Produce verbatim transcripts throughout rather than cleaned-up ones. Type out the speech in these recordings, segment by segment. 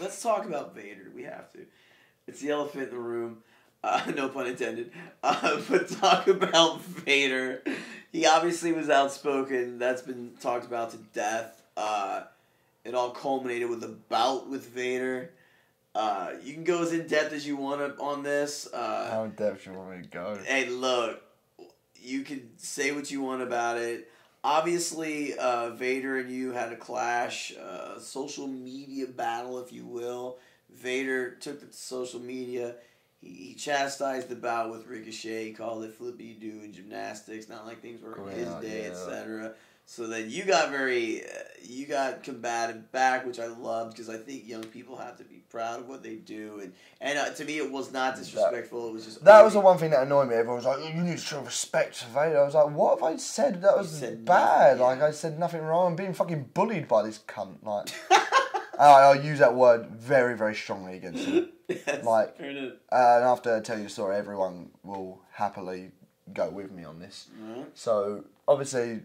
Let's talk about Vader. We have to. It's the elephant in the room. Uh, no pun intended. Uh, but talk about Vader. He obviously was outspoken. That's been talked about to death. Uh, it all culminated with a bout with Vader. Uh, you can go as in-depth as you want on this. Uh, How in-depth you want me to go? Hey, look. You can say what you want about it. Obviously, uh, Vader and you had a clash, uh, social media battle, if you will. Vader took it to social media. He, he chastised the bout with Ricochet. He called it flippy-doo and gymnastics. Not like things were in his day, yeah. et cetera. So then you got very, uh, you got combative back, which I loved because I think young people have to be proud of what they do. And, and uh, to me, it was not disrespectful. It was just That ugly. was the one thing that annoyed me. Everyone was like, you need to show respect to Vader. I was like, what have I said that was bad? Nothing. Like, I said nothing wrong. I'm being fucking bullied by this cunt. Like, I, I use that word very, very strongly against him. Yes, like, fair enough. Uh, and after I tell you the story, everyone will happily go with me on this. Mm-hmm. So, obviously...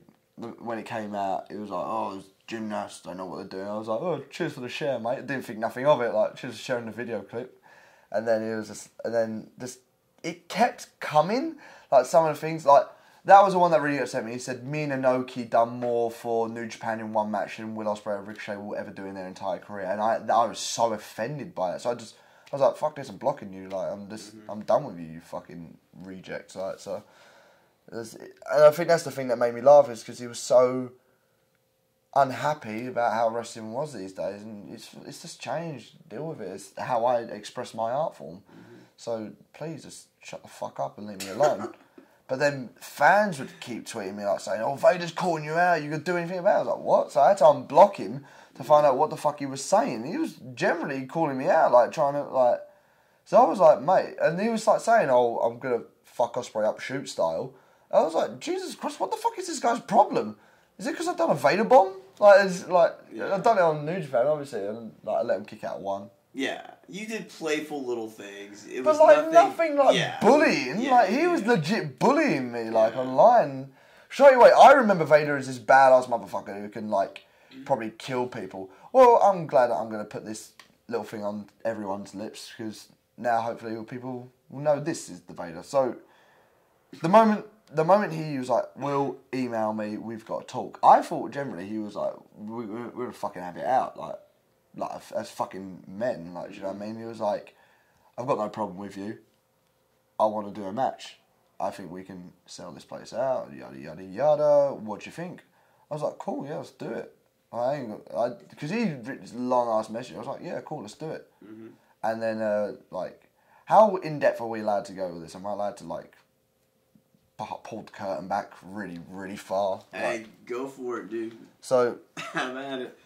when it came out, it was like, oh, it's gymnasts, I know what they're doing. I was like, oh, cheers for the share, mate. I didn't think nothing of it, like, cheers for sharing the video clip. And then it was just, and then just, it kept coming. Like, some of the things, like, that was the one that really upset me. He said, me and Inoki done more for New Japan in one match than Will Ospreay and Ricochet will ever do in their entire career. And I I was so offended by it. So I just, I was like, fuck this, I'm blocking you. Like, I'm just, mm-hmm. I'm done with you, you fucking rejects. Like, so... and I think that's the thing that made me laugh is because he was so unhappy about how wrestling was these days, and it's it's just changed. Deal with it. It's how I express my art form. Mm-hmm. So please just shut the fuck up and leave me alone. But then fans would keep tweeting me like saying, "Oh, Vader's calling you out. You could do anything about it." I was like, "What?" So I had to unblock him to find out what the fuck he was saying. He was generally calling me out, like trying to like. So I was like, "Mate," and he was like saying, "Oh, I'm gonna fuck Ospreay up shoot style." I was like, Jesus Christ, what the fuck is this guy's problem? Is it because I've done a Vader bomb? Like, it's like yeah. I've done it on New Japan, obviously, and like I let him kick out one. Yeah, you did playful little things. It but was like nothing, nothing like yeah. bullying. Yeah, like he yeah. was legit bullying me, like yeah. online. Show you wait, I remember Vader as this badass motherfucker who can like probably kill people. Well, I'm glad that I'm going to put this little thing on everyone's lips because now hopefully people will know this is the Vader. So the moment. The moment he was like, "Will, email me, we've got to talk," I thought generally he was like, we, we, we're gonna fucking have it out, like, like as fucking men, like, do you know what I mean? He was like, "I've got no problem with you, I want to do a match, I think we can sell this place out, yada yada yada, what do you think?" I was like, "Cool, yeah, let's do it." I ain't got, I, because he wrote this long ass message, I was like, "Yeah, cool, let's do it." Mm-hmm. And then, uh, like, how in depth are we allowed to go with this? Am I allowed to, like, pulled the curtain back really, really far? Hey, like, go for it, dude. So, I'm at it.